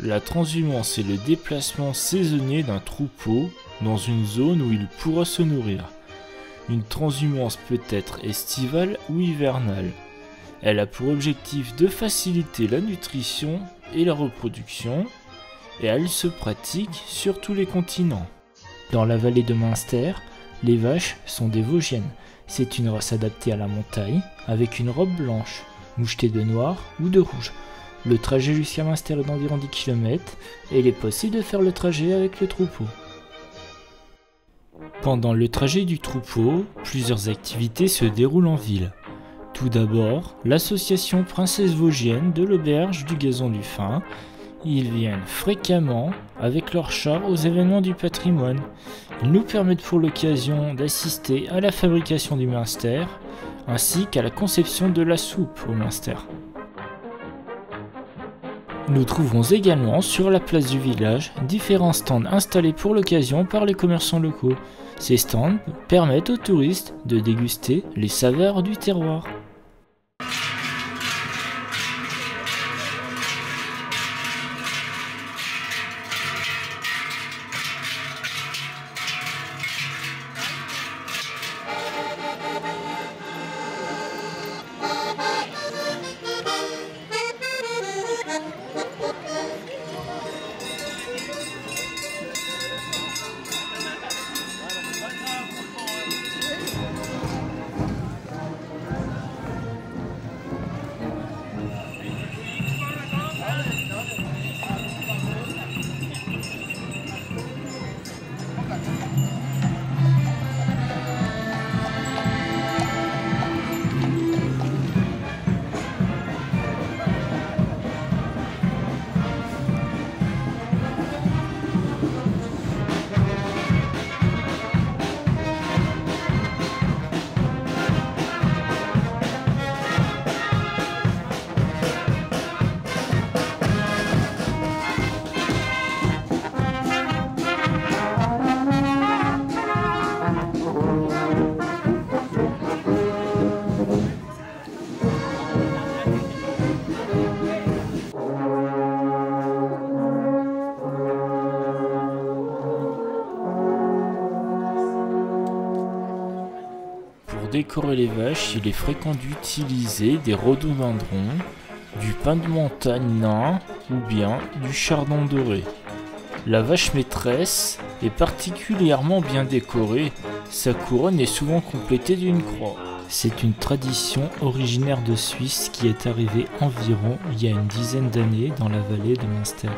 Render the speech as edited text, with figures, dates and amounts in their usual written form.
La transhumance est le déplacement saisonnier d'un troupeau dans une zone où il pourra se nourrir. Une transhumance peut être estivale ou hivernale. Elle a pour objectif de faciliter la nutrition et la reproduction, et elle se pratique sur tous les continents. Dans la vallée de Munster, les vaches sont des Vosgiennes. C'est une race adaptée à la montagne, avec une robe blanche, mouchetée de noir ou de rouge. Le trajet jusqu'à Munster est d'environ 10 km, et il est possible de faire le trajet avec le troupeau. Pendant le trajet du troupeau, plusieurs activités se déroulent en ville. Tout d'abord, l'association Princesse Vosgienne de l'auberge du Gazon du Fin. Ils viennent fréquemment avec leurs chats aux événements du patrimoine. Ils nous permettent pour l'occasion d'assister à la fabrication du Munster, ainsi qu'à la conception de la soupe au Munster. Nous trouvons également sur la place du village différents stands installés pour l'occasion par les commerçants locaux. Ces stands permettent aux touristes de déguster les saveurs du terroir. Pour décorer les vaches, il est fréquent d'utiliser des rhododendrons, du pin de montagne nain ou bien du chardon doré. La vache maîtresse est particulièrement bien décorée, sa couronne est souvent complétée d'une croix. C'est une tradition originaire de Suisse qui est arrivée environ il y a une dizaine d'années dans la vallée de Munster.